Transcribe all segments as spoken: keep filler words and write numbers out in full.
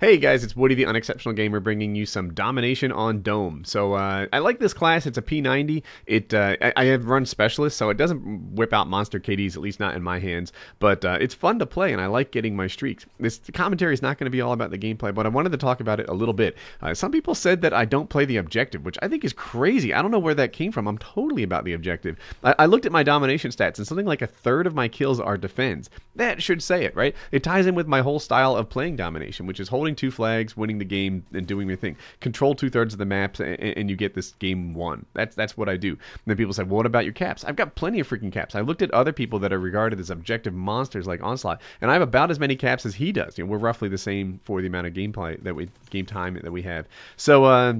Hey guys, it's Woody the Unexceptional Gamer bringing you some domination on Dome. So uh, I like this class. It's a P ninety. It uh, I, I have run Specialist, so it doesn't whip out monster K Ds, at least not in my hands. But uh, it's fun to play, and I like getting my streaks. This commentary is not going to be all about the gameplay, but I wanted to talk about it a little bit. Uh, some people said that I don't play the objective, which I think is crazy. I don't know where that came from. I'm totally about the objective. I, I looked at my domination stats, and something like a third of my kills are defends. That should say it, right? It ties in with my whole style of playing domination, which is holding two flags, winning the game, and doing your thing. Control two-thirds of the maps, and, and you get this game won. That's that's what I do. And then people say, well, what about your caps? I've got plenty of freaking caps. I looked at other people that are regarded as objective monsters like Onslaught, and I have about as many caps as he does. You know, we're roughly the same for the amount of gameplay that we game time that we have. So. Uh,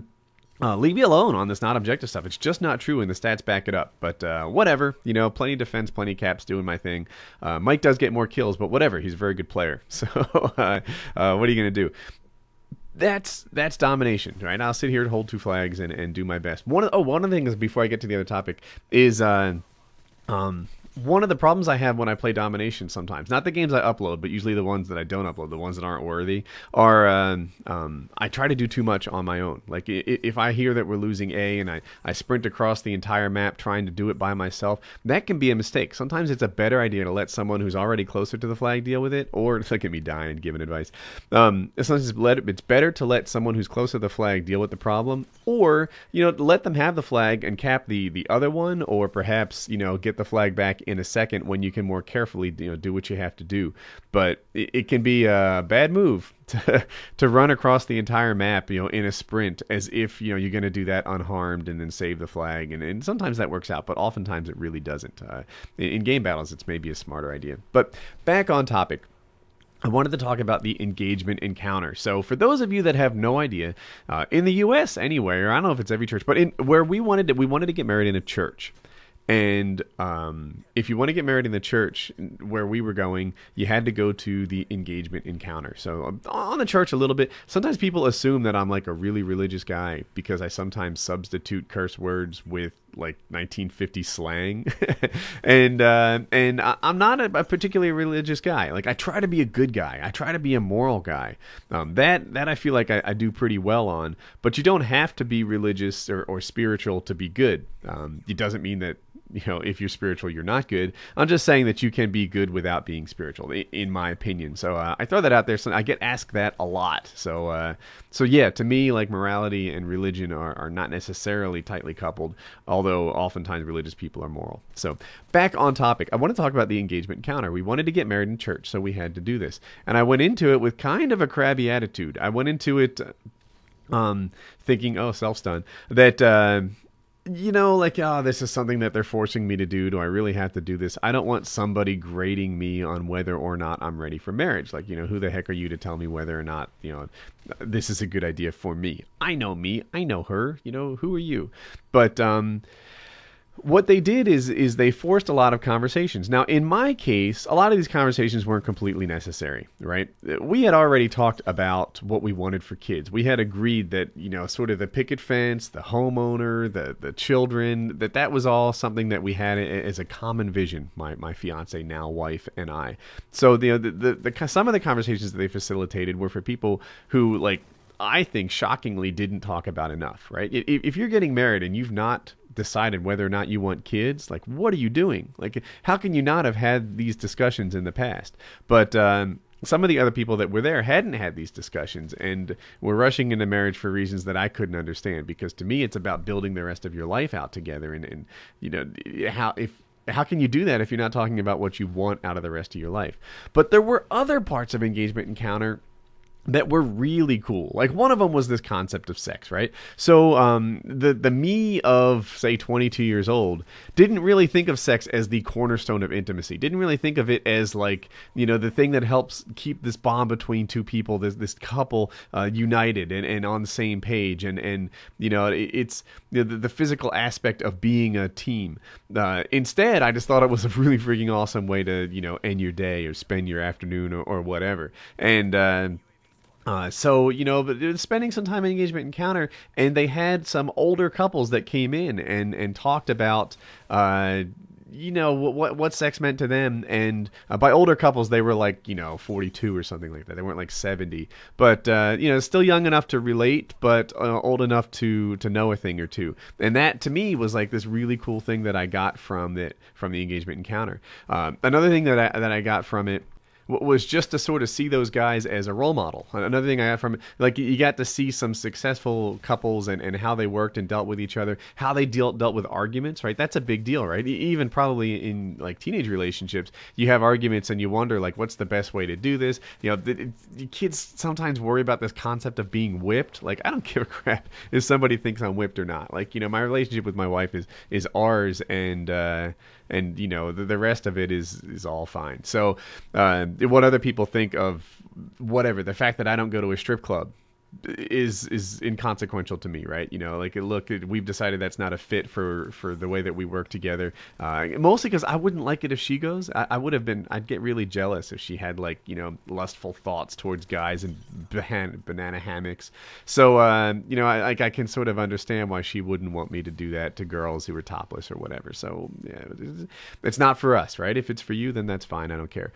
Uh, leave me alone on this not objective stuff. It's just not true, and the stats back it up. But uh, whatever, you know, plenty of defense, plenty of caps, doing my thing. Uh, Mike does get more kills, but whatever, he's a very good player. So uh, uh, what are you going to do? That's that's domination, right? I'll sit here and hold two flags and, and do my best. One of, oh, one of the things before I get to the other topic is... Uh, um, One of the problems I have when I play domination sometimes, not the games I upload, but usually the ones that I don't upload, the ones that aren't worthy, are um, um, I try to do too much on my own. Like if I hear that we're losing A and I, I sprint across the entire map trying to do it by myself, that can be a mistake. Sometimes it's a better idea to let someone who's already closer to the flag deal with it, or look at me dying and giving advice. Um, sometimes it's, let, it's better to let someone who's closer to the flag deal with the problem, or you know, let them have the flag and cap the, the other one, or perhaps you know, get the flag back in a second when you can more carefully you know, do what you have to do. But it, it can be a bad move to, to run across the entire map you know, in a sprint as if you know, you're going to do that unharmed and then save the flag. And, and sometimes that works out, but oftentimes it really doesn't. Uh, in, in game battles, it's maybe a smarter idea. But back on topic. I wanted to talk about the engagement encounter. So for those of you that have no idea, uh, in the U S anywhere, I don't know if it's every church, but in, where we wanted to, we wanted to get married in a church. And um, if you want to get married in the church where we were going, you had to go to the engagement encounter. So on the church a little bit, sometimes people assume that I'm like a really religious guy because I sometimes substitute curse words with like nineteen fifties slang. and uh, and I, I'm not a, a particularly religious guy. Like I try to be a good guy. I try to be a moral guy. Um, that, that I feel like I, I do pretty well on. But you don't have to be religious or, or spiritual to be good. Um, it doesn't mean that you know, if you're spiritual, you're not good. I'm just saying that you can be good without being spiritual, in my opinion. So uh, I throw that out there. So I get asked that a lot. So, uh, so yeah, to me, like morality and religion are, are not necessarily tightly coupled, although oftentimes religious people are moral. So back on topic, I want to talk about the engagement encounter. We wanted to get married in church, so we had to do this. And I went into it with kind of a crabby attitude. I went into it um, thinking, oh, self-stun, that... Uh, You know, like, oh, this is something that they're forcing me to do. Do I really have to do this? I don't want somebody grading me on whether or not I'm ready for marriage. Like, you know, who the heck are you to tell me whether or not, you know, this is a good idea for me? I know me. I know her. You know, who are you? But, um... what they did is is they forced a lot of conversations. Now, in my case, a lot of these conversations weren't completely necessary, right? We had already talked about what we wanted for kids. We had agreed that, you know, sort of the picket fence, the homeowner, the the children, that that was all something that we had as a common vision, my, my fiance, now wife, and I. So the, the, the, the some of the conversations that they facilitated were for people who, like, I think shockingly didn't talk about enough, right? If, if you're getting married and you've not decided whether or not you want kids, like, what are you doing? Like, how can you not have had these discussions in the past? But um, some of the other people that were there hadn't had these discussions and were rushing into marriage for reasons that I couldn't understand, because to me it's about building the rest of your life out together. And, and you know, how if how can you do that if you're not talking about what you want out of the rest of your life? But there were other parts of engagement encounter that were really cool. Like, one of them was this concept of sex, right? So um, the, the me of, say, twenty-two years old didn't really think of sex as the cornerstone of intimacy. Didn't really think of it as, like, you know, the thing that helps keep this bond between two people, this, this couple uh, united and, and on the same page. And, and you know, it, it's the, the physical aspect of being a team. Uh, instead, I just thought it was a really freaking awesome way to, you know, end your day or spend your afternoon or, or whatever. And... Uh, Uh, so, you know, but spending some time in engagement encounter, and they had some older couples that came in and, and talked about, uh, you know, what what sex meant to them. And uh, by older couples, they were like, you know, forty-two or something like that. They weren't like seventy. But, uh, you know, still young enough to relate, but uh, old enough to, to know a thing or two. And that, to me, was like this really cool thing that I got from it, from the engagement encounter. Um, another thing that I, that I got from it was just to sort of see those guys as a role model. Another thing I got from, like, you got to see some successful couples and, and how they worked and dealt with each other, how they dealt dealt with arguments, right? That's a big deal, right? Even probably in, like, teenage relationships, you have arguments and you wonder, like, what's the best way to do this? You know, the, the kids sometimes worry about this concept of being whipped. Like, I don't give a crap if somebody thinks I'm whipped or not. Like, you know, my relationship with my wife is, is ours, and, uh, and, you know, the, the rest of it is, is all fine. So, uh, what other people think of whatever, the fact that I don't go to a strip club is is inconsequential to me, right? You know, like, look, we've decided that's not a fit for for the way that we work together, uh mostly because I wouldn't like it if she goes. I, I would have been I'd get really jealous if she had, like, you know, lustful thoughts towards guys and ban banana hammocks. So uh you know, I like I can sort of understand why she wouldn't want me to do that to girls who were topless or whatever. So yeah, it's not for us, right? If it's for you, then that's fine, I don't care.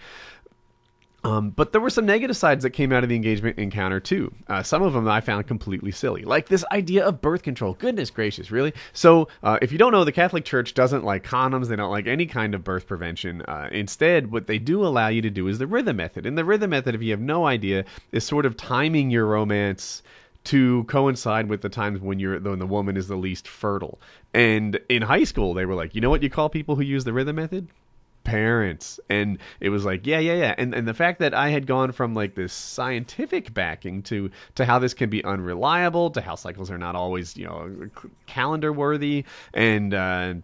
Um, but there were some negative sides that came out of the engagement encounter, too. Uh, some of them I found completely silly, like this idea of birth control. Goodness gracious, really? So uh, if you don't know, the Catholic Church doesn't like condoms. They don't like any kind of birth prevention. Uh, instead, what they do allow you to do is the rhythm method. And the rhythm method, if you have no idea, is sort of timing your romance to coincide with the times when you're when the woman is the least fertile. And in high school, they were like, you know what you call people who use the rhythm method? Parents. And it was like, yeah, yeah, yeah. And and the fact that I had gone from, like, this scientific backing to to how this can be unreliable, to how cycles are not always, you know, calendar worthy, and uh,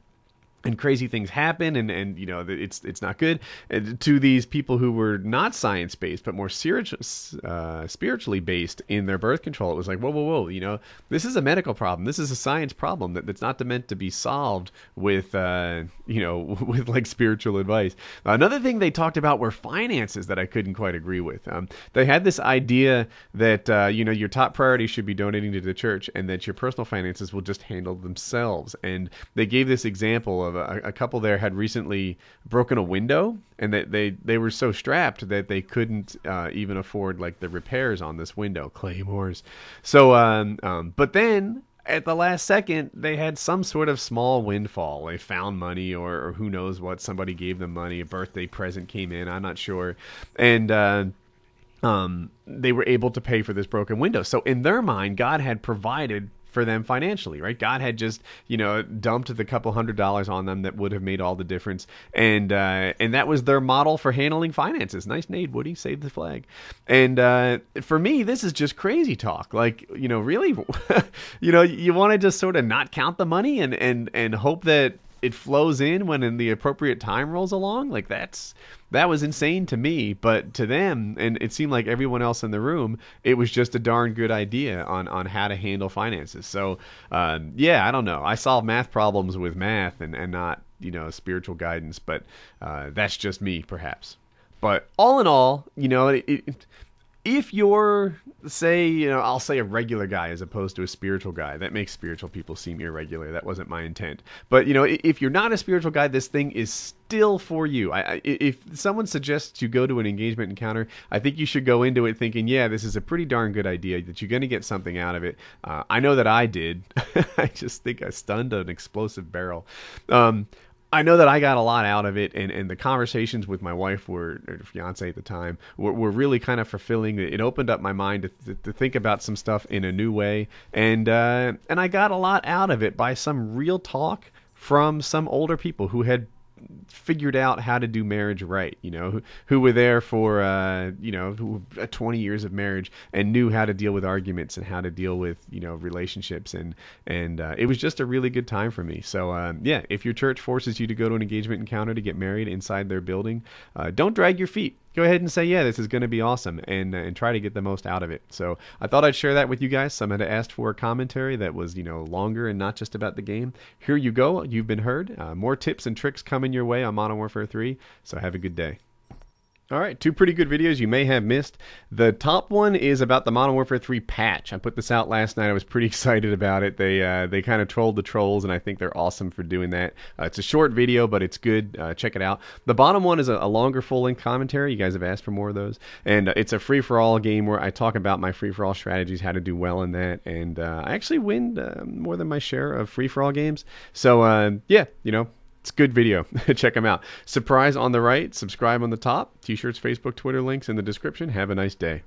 and crazy things happen, and and you know, it's it's not good, and to these people who were not science based but more serious, uh, spiritually based in their birth control, it was like, whoa, whoa, whoa, you know, this is a medical problem, this is a science problem that, that's not meant to be solved with uh, you know, with like spiritual advice. Another thing they talked about were finances that I couldn't quite agree with. Um, they had this idea that uh, you know, your top priority should be donating to the church, and that your personal finances will just handle themselves. And they gave this example of A, a couple there had recently broken a window, and that they, they they were so strapped that they couldn't uh, even afford, like, the repairs on this window, claymores. So, um, um, but then at the last second, they had some sort of small windfall. They found money, or, or who knows what. Somebody gave them money. A birthday present came in. I'm not sure, and. Uh, um, they were able to pay for this broken window. So in their mind, God had provided for them financially, right? God had just, you know, dumped the couple hundred dollars on them that would have made all the difference. And, uh, and that was their model for handling finances. Nice nade, Woody. Save the flag. And, uh, for me, this is just crazy talk. Like, you know, really, you know, you want to just sort of not count the money and, and, and hope that it flows in when in the appropriate time rolls along. Like, that's, that was insane to me, but to them, and it seemed like everyone else in the room, it was just a darn good idea on, on how to handle finances. So, um, yeah, I don't know. I solve math problems with math and, and not, you know, spiritual guidance, but, uh, that's just me perhaps. But all in all, you know, it, it if you're, say, you know, I'll say a regular guy as opposed to a spiritual guy. That makes spiritual people seem irregular. That wasn't my intent. But, you know, if you're not a spiritual guy, this thing is still for you. I, I, if someone suggests you go to an engagement encounter, I think you should go into it thinking, yeah, this is a pretty darn good idea, that you're going to get something out of it. Uh, I know that I did. I just think I stunned an explosive barrel. Um, I know that I got a lot out of it, and, and the conversations with my wife, were, or fiance at the time, were, were really kind of fulfilling. It opened up my mind to, th to think about some stuff in a new way, and uh, and I got a lot out of it by some real talk from some older people who had figured out how to do marriage right, you know, who, who were there for, uh, you know, twenty years of marriage and knew how to deal with arguments and how to deal with, you know, relationships. And, and uh, it was just a really good time for me. So, um, yeah, if your church forces you to go to an engagement encounter to get married inside their building, uh, don't drag your feet. Go ahead and say, yeah, this is going to be awesome, and uh, and try to get the most out of it. So I thought I'd share that with you guys. Someone had asked for a commentary that was, you know, longer and not just about the game. Here you go. You've been heard. Uh, more tips and tricks coming your way on Modern Warfare three. So have a good day. All right, two pretty good videos you may have missed. The top one is about the Modern Warfare three patch. I put this out last night. I was pretty excited about it. They uh, they kind of trolled the trolls, and I think they're awesome for doing that. Uh, it's a short video, but it's good. Uh, check it out. The bottom one is a, a longer full-length commentary. You guys have asked for more of those. And uh, it's a free-for-all game where I talk about my free-for-all strategies, how to do well in that. And uh, I actually win uh, more than my share of free-for-all games. So, uh, yeah, you know. It's a good video. Check them out. Surprise on the right, subscribe on the top. T-shirts, Facebook, Twitter links in the description. Have a nice day.